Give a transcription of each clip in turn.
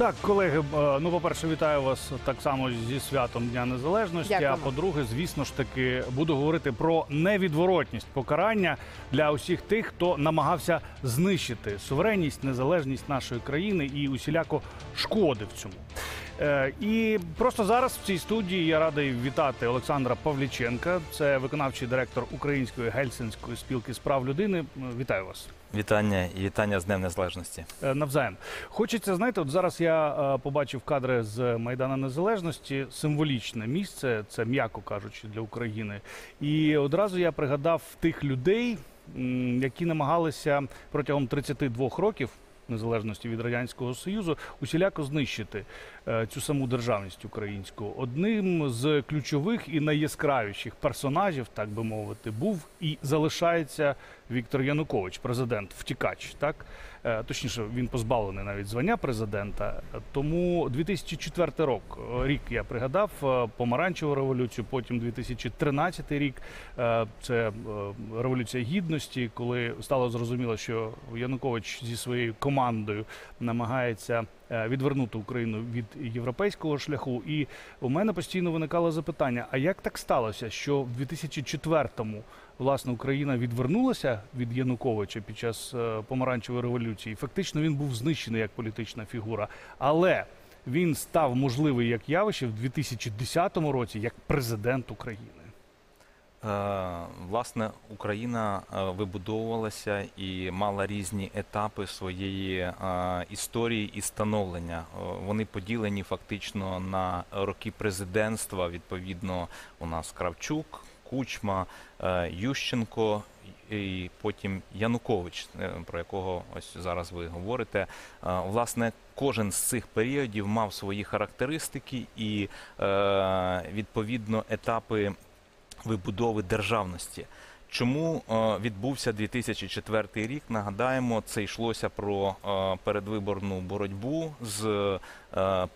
Так, колеги, ну, по-перше, вітаю вас так само зі святом Дня Незалежності. Дякую. А по-друге, звісно ж таки, буду говорити про невідворотність покарання для усіх тих, хто намагався знищити суверенність, незалежність нашої країни і усіляко шкодив цьому. І просто зараз в цій студії я радий вітати Олександра Павліченка. Це виконавчий директор Української Гельсінської спілки з прав людини. Вітаю вас. Вітання і вітання з Днем Незалежності. Навзаєм. Хочеться, знаєте, от зараз я побачив кадри з Майдана Незалежності, символічне місце, це м'яко кажучи для України. І одразу я пригадав тих людей, які намагалися протягом 32 років незалежності від Радянського Союзу, усіляко знищити цю саму державність українську. Одним з ключових і найяскравіших персонажів, так би мовити, був і залишається Віктор Янукович, президент-втікач, так? Точніше, він позбавлений навіть звання президента. Тому 2004 рік, я пригадав, Помаранчеву революцію, потім 2013 рік, це Революція Гідності, коли стало зрозуміло, що Янукович зі своєю командою намагається відвернути Україну від європейського шляху. І у мене постійно виникало запитання, а як так сталося, що в 2004-му, власне, Україна відвернулася від Януковича під час Помаранчевої революції? Фактично він був знищений як політична фігура, але він став можливий як явище в 2010 році як президент України. Власне, Україна вибудовувалася і мала різні етапи своєї історії і становлення. Вони поділені фактично на роки президентства. Відповідно, у нас Кравчук, Кучма, Ющенко і потім Янукович, про якого ось зараз ви говорите. Власне, кожен з цих періодів мав свої характеристики і, відповідно, етапи вибудови державності. Чому відбувся 2004 рік? Нагадаємо, це йшлося про передвиборну боротьбу з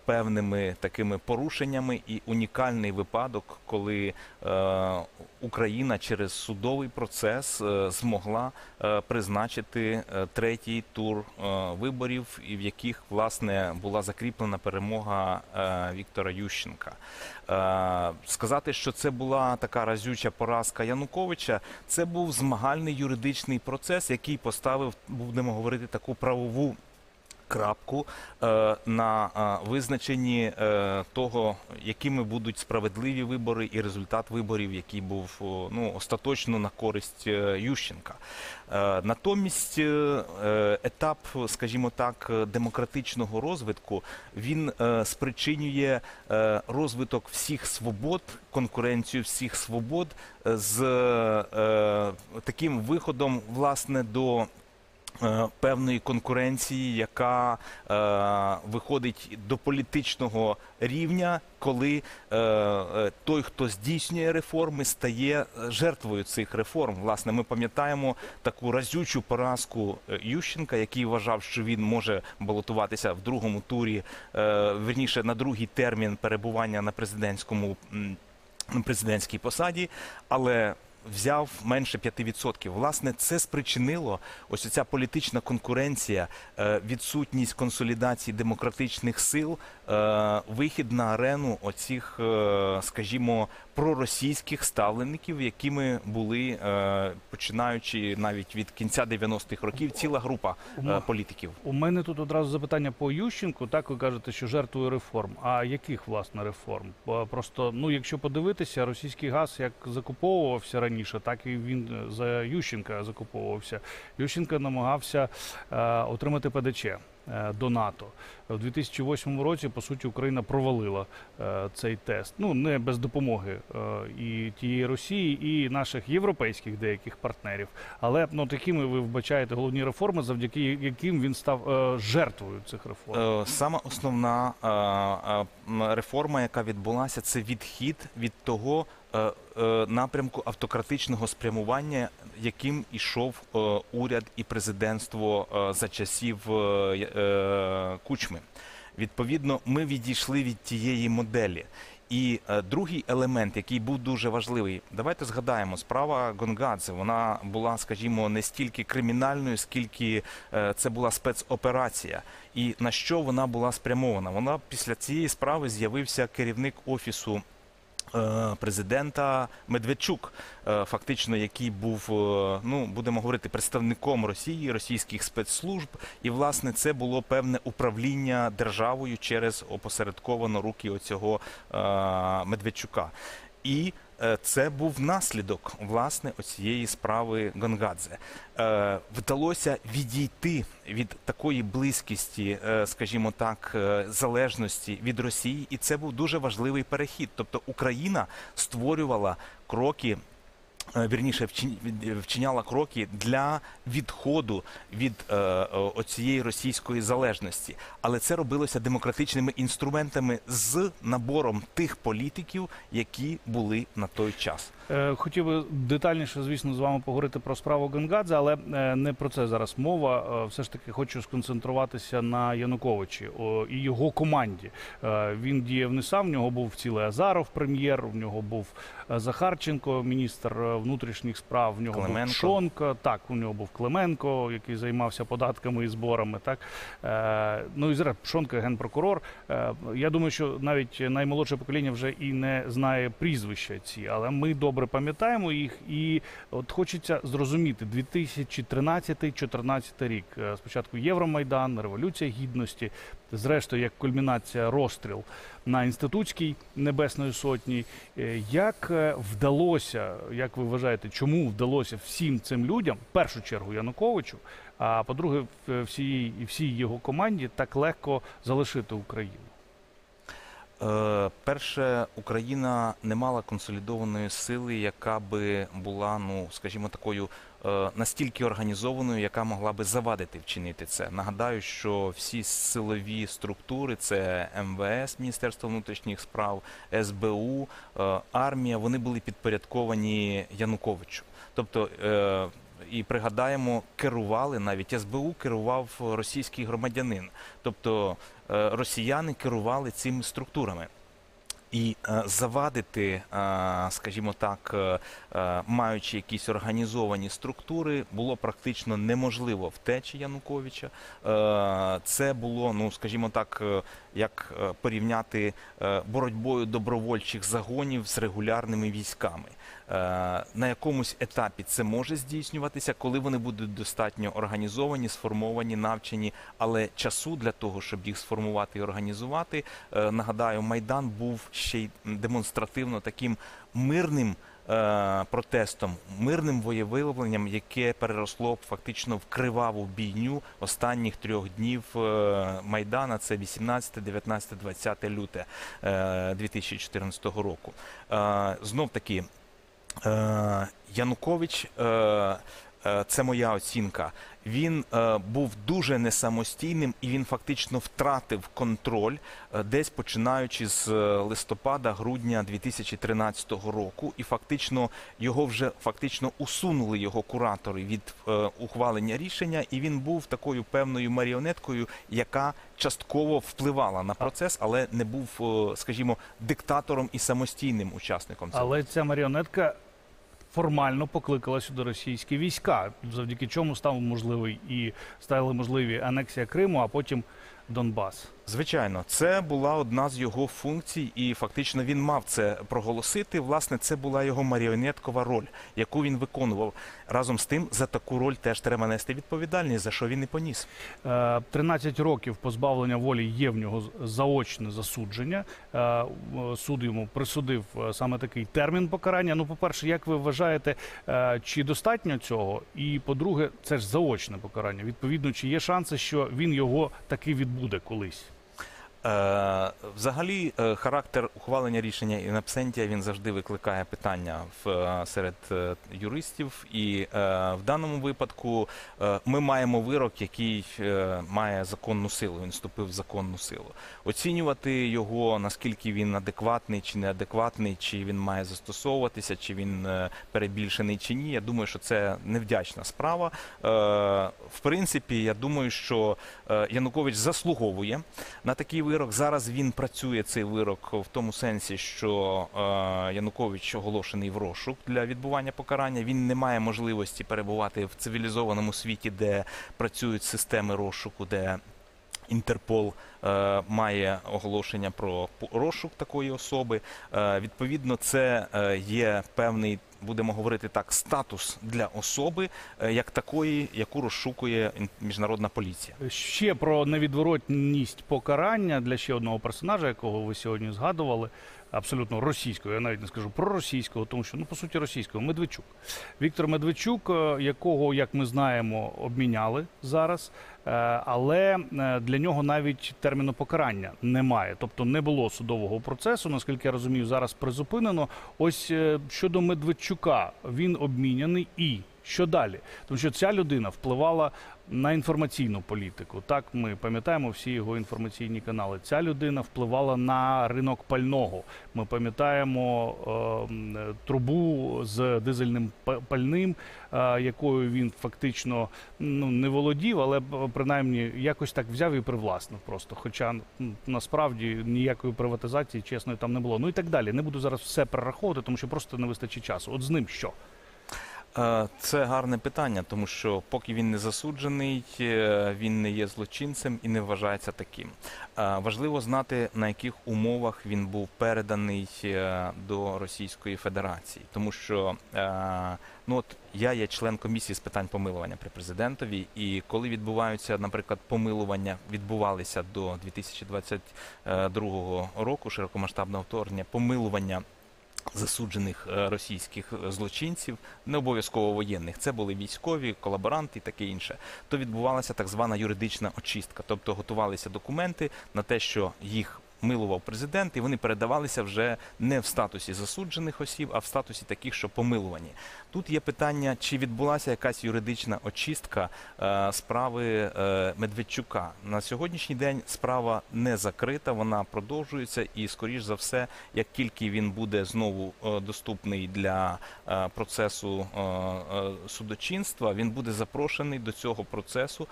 певними такими порушеннями і унікальний випадок, коли Україна через судовий процес змогла призначити третій тур виборів, в яких, власне, була закріплена перемога Віктора Ющенка. Сказати, що це була така разюча поразка Януковича, це був змагальний юридичний процес, який поставив, будемо говорити, таку правову крапку на визначенні того, якими будуть справедливі вибори і результат виборів, який був, ну, остаточно на користь Ющенка. Натомість етап, скажімо так, демократичного розвитку, він спричинює розвиток всіх свобод, конкуренцію всіх свобод з таким виходом, власне, до певної конкуренції, яка виходить до політичного рівня, коли той, хто здійснює реформи, стає жертвою цих реформ. Власне, ми пам'ятаємо таку разючу поразку Ющенка, який вважав, що він може балотуватися в другому турі, верніше, на другий термін перебування на президентській посаді, але взяв менше 5%. Власне, це спричинило ось ця політична конкуренція, відсутність консолідації демократичних сил, вихід на арену оцих, скажімо, проросійських ставленників, якими були, починаючи навіть від кінця 90-х років, ціла група політиків. У мене тут одразу запитання по Ющенку. Так, ви кажете, що жертвою реформ. А яких, власне, реформ? Просто, ну, якщо подивитися, російський газ як закуповувався раніше, так і він за Ющенка закуповувався. Ющенко намагався отримати ПДЧ до НАТО. У 2008 році, по суті, Україна провалила цей тест. Ну, не без допомоги і тієї Росії, і наших європейських деяких партнерів. Але, ну, такими, ви вбачаєте, головні реформи, завдяки яким він став жертвою цих реформ. Сама основна реформа, яка відбулася, це відхід від того напрямку автократичного спрямування, яким ішов уряд і президентство за часів Кучми. Відповідно, ми відійшли від тієї моделі. І другий елемент, який був дуже важливий, давайте згадаємо, справа Гонгадзе, вона була, скажімо, не стільки кримінальною, скільки це була спецоперація. І на що вона була спрямована? Вона після цієї справи з'явився керівник Офісу президента Медведчук, фактично, який був, ну, будемо говорити, представником Росії, російських спецслужб. І, власне, це було певне управління державою через опосередковано руки оцього Медведчука. І це був наслідок, власне, оцієї справи Гонгадзе. Вдалося відійти від такої близькості, скажімо так, залежності від Росії, і це був дуже важливий перехід. Тобто Україна створювала кроки, вірніше, вчиняла кроки для відходу від оцієї російської залежності. Але це робилося демократичними інструментами з набором тих політиків, які були на той час. Хотів би детальніше, звісно, з вами поговорити про справу Гонгадзе, але не про це зараз мова. Все ж таки хочу сконцентруватися на Януковичі і його команді. Він діяв не сам, в нього був цілий Азаров, прем'єр, в нього був Захарченко, міністр внутрішніх справ, в нього був Пшонко, так, у нього був Клименко, який займався податками і зборами, так. Ну і зараз Пшонко, генпрокурор. Я думаю, що навіть наймолодше покоління вже і не знає прізвища ці, але ми добре пам'ятаємо їх, і от хочеться зрозуміти 2013-2014 рік. Спочатку Євромайдан, Революція Гідності, зрештою як кульмінація розстріл на Інститутській Небесної Сотні. Як вдалося, як ви вважаєте, чому вдалося всім цим людям, в першу чергу Януковичу, а по-друге, всій його команді так легко залишити Україну? Перше, Україна не мала консолідованої сили, яка би була, ну, скажімо, такою настільки організованою, яка могла би завадити вчинити це. Нагадаю, що всі силові структури, це МВС, Міністерство внутрішніх справ, СБУ, армія, вони були підпорядковані Януковичу. Тобто, і пригадаємо, керували, навіть СБУ керував російський громадянин. Тобто росіяни керували цими структурами. І завадити, скажімо так, маючи якісь організовані структури, було практично неможливо. Втечі Януковича це було, ну, скажімо так, як порівняти боротьбою добровольчих загонів з регулярними військами. На якомусь етапі це може здійснюватися, коли вони будуть достатньо організовані, сформовані, навчені, але часу для того, щоб їх сформувати і організувати, нагадаю, Майдан був ще й демонстративно таким мирним протестом, мирним волевиявленням, яке переросло фактично в криваву бійню останніх трьох днів Майдана, це 18, 19, 20 лютого 2014 року. Знов таки, Янукович, це моя оцінка, він був дуже несамостійним і він фактично втратив контроль десь починаючи з листопада-грудня 2013 року. І фактично його вже усунули його куратори від ухвалення рішення, і він був такою певною маріонеткою, яка частково впливала на процес, але не був, скажімо, диктатором і самостійним учасником цього. Але ця маріонетка формально покликала сюди російські війська, завдяки чому стали можливі анексія Криму, а потім Донбас. Звичайно, це була одна з його функцій, і фактично він мав це проголосити. Власне, це була його маріонеткова роль, яку він виконував. Разом з тим, за таку роль теж треба нести відповідальність, за що він і поніс. 13 років позбавлення волі є в нього заочне засудження. Суд йому присудив саме такий термін покарання. Ну, по-перше, як ви вважаєте, чи достатньо цього? І, по-друге, це ж заочне покарання. Відповідно, чи є шанси, що він його таки відбуде колись? Взагалі, характер ухвалення рішення ін абсентія, він завжди викликає питання серед юристів. І в даному випадку ми маємо вирок, який має законну силу, він вступив в законну силу. Оцінювати його, наскільки він адекватний чи неадекватний, чи він має застосовуватися, чи він перебільшений чи ні, я думаю, що це невдячна справа. В принципі, я думаю, що Янукович заслуговує на такий вирок. вирок. Зараз він працює, цей вирок, в тому сенсі, що Янукович оголошений в розшук для відбування покарання. Він не має можливості перебувати в цивілізованому світі, де працюють системи розшуку, де Інтерпол має оголошення про розшук такої особи. Відповідно, це є певний, будемо говорити так, статус для особи, як такої, яку розшукує міжнародна поліція. Ще про невідворотність покарання для ще одного персонажа, якого ви сьогодні згадували, абсолютно російського, я навіть не скажу проросійського, тому що, ну, по суті, російського, Медведчук. Віктор Медведчук, якого, як ми знаємо, обміняли зараз, але для нього навіть терміну покарання немає. Тобто не було судового процесу, наскільки я розумію, зараз призупинено. Ось щодо Медведчука, він обміняний і що далі? Тому що ця людина впливала на інформаційну політику. Так, ми пам'ятаємо всі його інформаційні канали. Ця людина впливала на ринок пального. Ми пам'ятаємо трубу з дизельним пальним, якою він фактично, ну, не володів, але принаймні якось так взяв і привласнив просто. Хоча насправді ніякої приватизації чесної там не було. Ну і так далі. Не буду зараз все перераховувати, тому що просто не вистачить часу. От з ним що? Це гарне питання, тому що поки він не засуджений, він не є злочинцем і не вважається таким. Важливо знати, на яких умовах він був переданий до Російської Федерації. Тому що, ну от, я є член комісії з питань помилування при президентові, і коли відбуваються, наприклад, помилування, відбувалися до 2022 року широкомасштабного вторгнення, помилування засуджених російських злочинців, не обов'язково воєнних, це були військові, колаборанти і таке інше, то відбувалася так звана юридична очистка, тобто готувалися документи на те, що їх милував президент, і вони передавалися вже не в статусі засуджених осіб, а в статусі таких, що помилувані. Тут є питання, чи відбулася якась юридична очистка справи Медведчука. На сьогоднішній день справа не закрита, вона продовжується, і, скоріш за все, як тільки він буде знову доступний для процесу судочинства, він буде запрошений до цього процесу,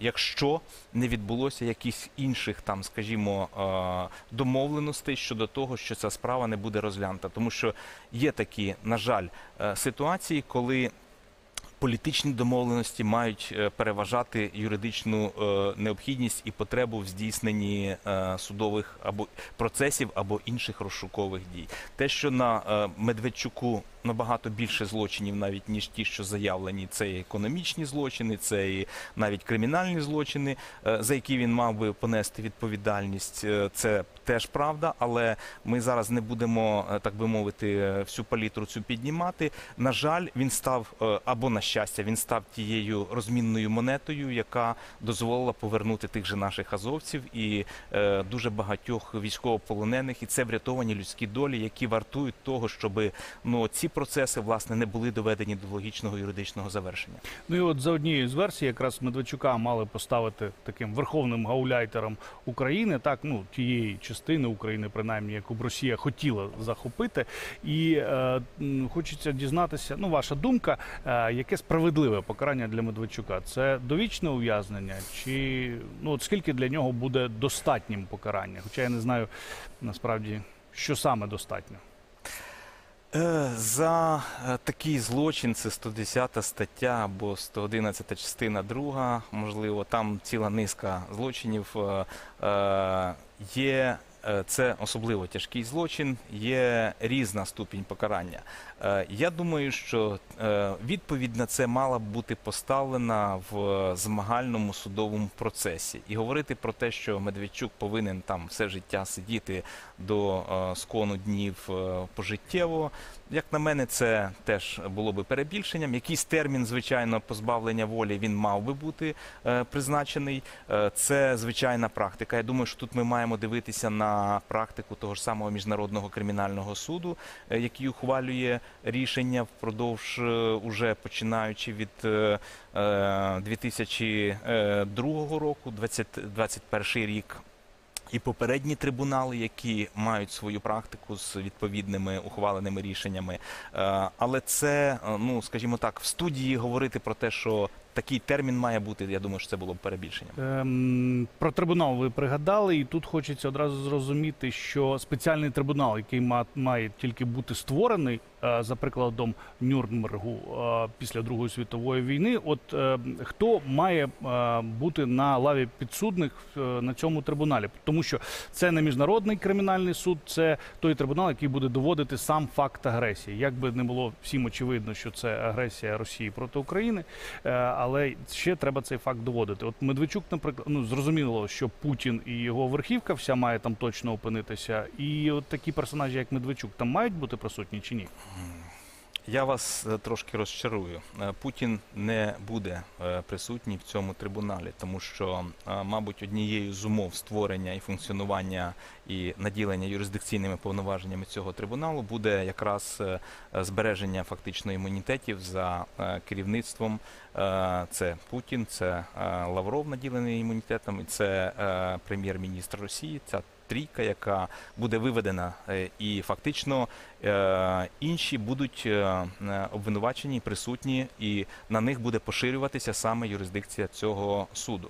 якщо не відбулося якихось інших там, скажімо, домовленостей щодо того, що ця справа не буде розглянута. Тому що є такі, на жаль, ситуації, коли політичні домовленості мають переважати юридичну необхідність і потребу в здійсненні судових або процесів або інших розшукових дій. Те, що на Медведчуку набагато більше злочинів навіть, ніж ті, що заявлені, це і економічні злочини, це і навіть кримінальні злочини, за які він мав би понести відповідальність, це теж правда, але ми зараз не будемо, так би мовити, всю палітру цю піднімати. На жаль, він став, або на щастя, він став тією розмінною монетою, яка дозволила повернути тих же наших азовців і дуже багатьох військовополонених, і це врятовані людські долі, які вартують того, щоб, ну, ці процеси, власне, не були доведені до логічного юридичного завершення. Ну і от за однією з версій, якраз Медведчука мали поставити таким верховним гауляйтером України, так, ну, тієї частини України, принаймні, яку б Росія хотіла захопити. І хочеться дізнатися, ну, ваша думка, яке справедливе покарання для Медведчука? Це довічне ув'язнення? Чи, ну, от скільки для нього буде достатнім покарання? Хоча я не знаю, насправді, що саме достатньо. За такий злочин, це 110 стаття або 111 частина 2, можливо, там ціла низка злочинів є. Це особливо тяжкий злочин, є різна ступінь покарання. Я думаю, що відповідь на це мала б бути поставлена в змагальному судовому процесі. І говорити про те, що Медведчук повинен там все життя сидіти до скону днів пожиттєво, як на мене, це теж було би перебільшенням. Якийсь термін, звичайно, позбавлення волі він мав би бути призначений. Це звичайна практика. Я думаю, що тут ми маємо дивитися на практику того ж самого Міжнародного кримінального суду, який ухвалює рішення впродовж, уже починаючи від 2002 року, 2021 рік. І попередні трибунали, які мають свою практику з відповідними ухваленими рішеннями. Але це, ну, скажімо так, в студії говорити про те, що такий термін має бути, я думаю, що це було б перебільшенням. Про трибунал ви пригадали, і тут хочеться одразу зрозуміти, що спеціальний трибунал, який має тільки бути створений, за прикладом Нюрнбергу після Другої світової війни, от хто має бути на лаві підсудних на цьому трибуналі? Тому що це не Міжнародний кримінальний суд, це той трибунал, який буде доводити сам факт агресії. Як би не було всім очевидно, що це агресія Росії проти України, але ще треба цей факт доводити. От Медведчук, наприклад, зрозуміло, що Путін і його верхівка вся має там точно опинитися, і от такі персонажі, як Медведчук, там мають бути присутні чи ні? Я вас трошки розчарую. Путін не буде присутній в цьому трибуналі, тому що, мабуть, однією з умов створення і функціонування і наділення юрисдикційними повноваженнями цього трибуналу буде якраз збереження фактично імунітетів за керівництвом. Це Путін, це Лавров, наділений імунітетом, і це прем'єр-міністр Росії, ця трійка, яка буде виведена, і фактично інші будуть обвинувачені, присутні, і на них буде поширюватися саме юрисдикція цього суду.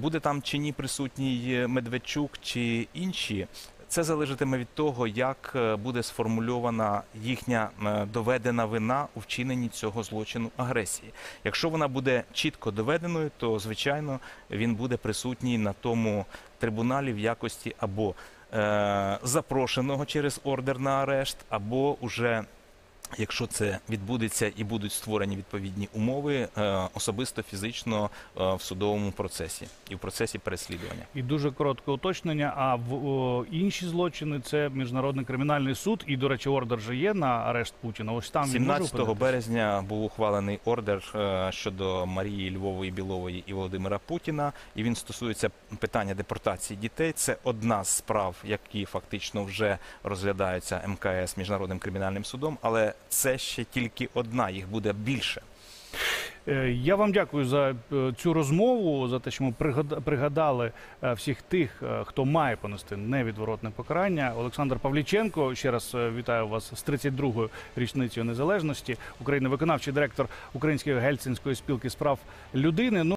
Буде там чи ні присутній Медведчук чи інші, це залежатиме від того, як буде сформульована їхня доведена вина у вчиненні цього злочину агресії. Якщо вона буде чітко доведеною, то, звичайно, він буде присутній на тому трибуналі в якості або запрошеного через ордер на арешт, або уже, якщо це відбудеться і будуть створені відповідні умови, особисто фізично в судовому процесі і в процесі переслідування. І дуже коротке уточнення, а інші злочини – це Міжнародний кримінальний суд, і, до речі, ордер же є на арешт Путіна. Ось там 17 березня був ухвалений ордер щодо Марії Львової-Білової і Володимира Путіна, і він стосується питання депортації дітей. Це одна з справ, які фактично вже розглядаються МКС Міжнародним кримінальним судом, але це ще тільки одна, їх буде більше. Я вам дякую за цю розмову, за те, що ми пригадали всіх тих, хто має понести невідворотне покарання. Олександр Павліченко, ще раз вітаю вас з 32-ю річницею Незалежності України, виконавчий директор Української Гельсінської спілки з прав людини.